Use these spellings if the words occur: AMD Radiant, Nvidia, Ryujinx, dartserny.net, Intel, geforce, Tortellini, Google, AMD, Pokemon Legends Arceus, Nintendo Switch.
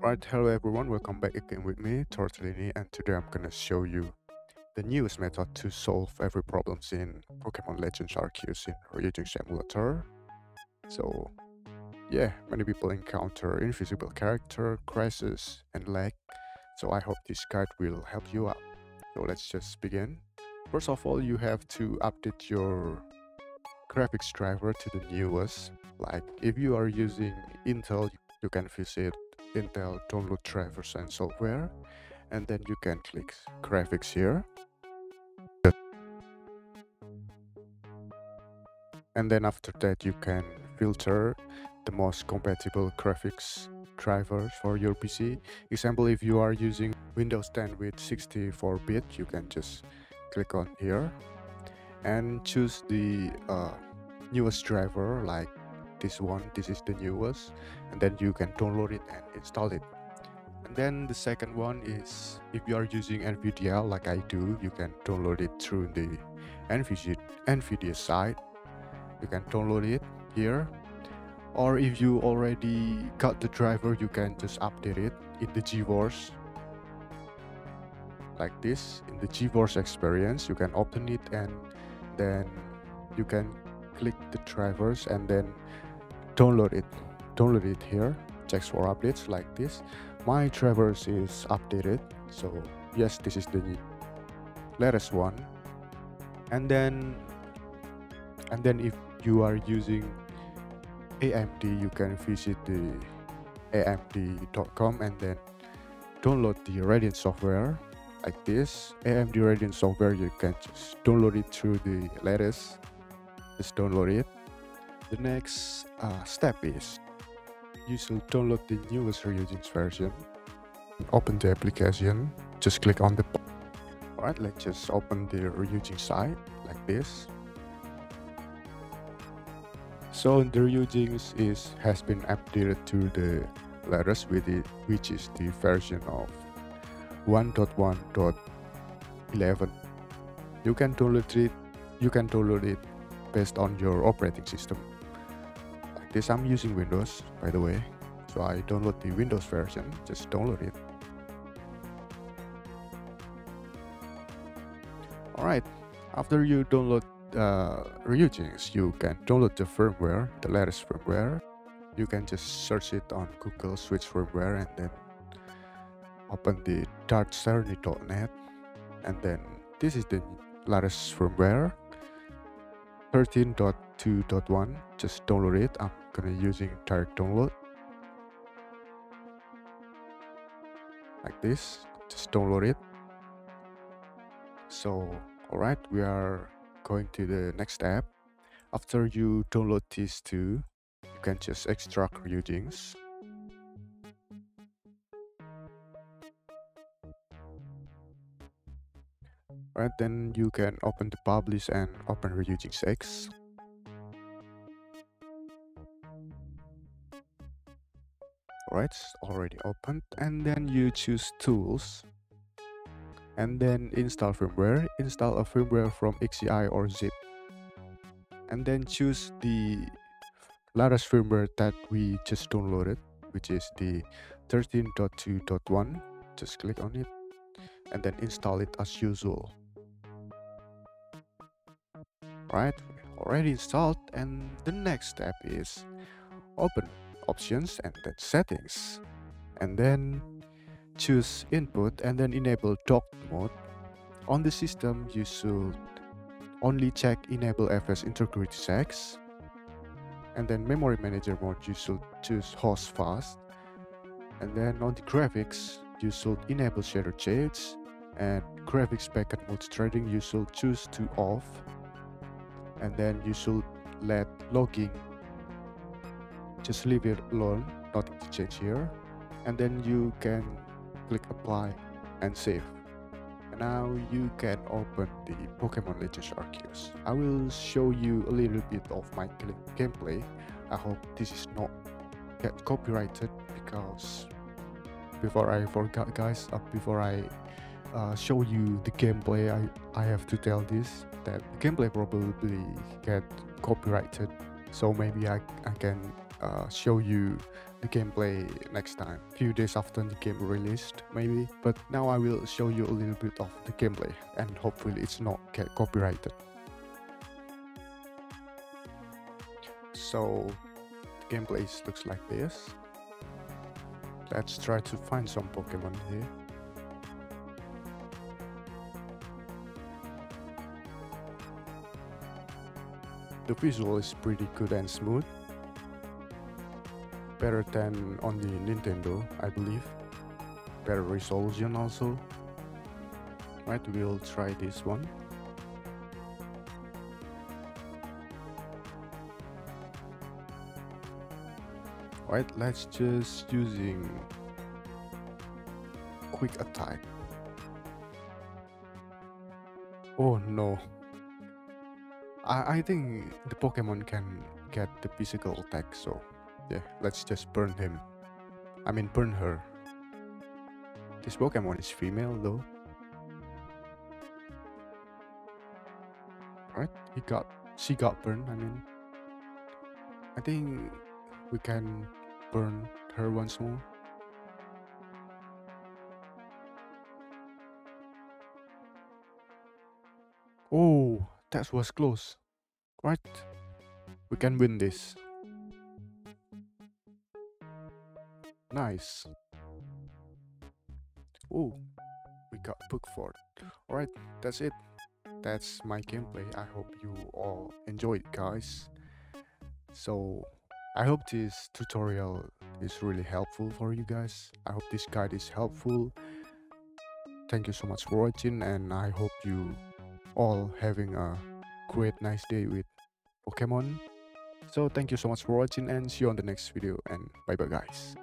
Right, hello everyone, welcome back again with me, Tortellini, and today I'm gonna show you the newest method to solve every problems in Pokemon Legends Arceus in Ryujinx emulator. So yeah, many people encounter invisible character, crashes, and lag, so I hope this guide will help you out. So let's just begin. First of all, you have to update your graphics driver to the newest. Like if you are using Intel, you can visit Intel download drivers and software, and then you can click graphics here, and then after that you can filter the most compatible graphics drivers for your PC. Example, if you are using Windows 10 with 64-bit, you can just click on here and choose the newest driver, like this one. This is the newest, and then you can download it and install it. And then the second one is, if you are using Nvidia like I do, you can download it through the Nvidia site. You can download it here, or if you already got the driver, you can just update it in the geforce, like this. In the geforce experience, you can open it and then you can click the drivers and then download it here. Checks for updates, like this. My drivers is updated, so yes, this is the latest one. And then if you are using AMD, you can visit the amd.com and then download the Radiant software, like this. AMD Radiant software, you can just download it through the latest. Just download it. The next step is you should download the newest Ryujinx version. Open the application, just click on the button. Alright, let's just open the Ryujinx site, like this. So the Ryujinx has been updated to the latest with it, which is the version of 1.1.11. You can download it based on your operating system. Like this, I'm using Windows, by the way, so I download the Windows version. Just download it. Alright, after you download Ryujinx, you can download the firmware, the latest firmware. You can just search it on Google Switch firmware and then open the dartserny.net, and then this is the latest firmware, 13.2.1. just download it. I'm gonna using direct download, like this. Just download it. So alright, we are going to the next step. After you download these two, you can just extract Ryujinx. Alright, then you can open the publish and open Ryujinx X. Alright, it's already opened, and then you choose tools and then install firmware. Install a firmware from XEI or zip, and then choose the latest firmware that we just downloaded, which is the 13.2.1. just click on it and then install it as usual. Right, already installed. And the next step is open options and then settings, and then choose input and then enable dock mode. On the system, you should only check enable FS integrity checks, and then memory manager mode, you should choose host fast, and then on the graphics, you should enable shader shades, and graphics packet mode trading, you should choose to off, and then you should let logging, just leave it alone, nothing to change here, and then you can click apply and save. And now you can open the Pokemon Legends Arceus. I will show you a little bit of my gameplay. I hope this is not get copyrighted, because before I forgot, guys, before I show you the gameplay, I have to tell this, that the gameplay probably get copyrighted, so maybe I can show you the gameplay next time, few days after the game released maybe, but now I will show you a little bit of the gameplay and hopefully it's not get copyrighted. So the gameplay looks like this. Let's try to find some Pokemon here. The visual is pretty good and smooth, better than on the Nintendo, I believe. Better resolution also. Right, we'll try this one. Right, let's just using quick attack. Oh no. I think the Pokemon can get the physical attack, so yeah, let's just burn him. I mean burn her. This Pokemon is female though. Right, she got burned, I mean. I think we can burn her once more. Oh, that was close. Right, we can win this. Nice. Oh, we got booked for it. Alright, that's it. That's my gameplay. I hope you all enjoyed, guys. So I hope this tutorial is really helpful for you guys. I hope this guide is helpful. Thank you so much for watching, and I hope you all having a great nice day with Pokemon. So thank you so much for watching and see you on the next video, and bye bye guys.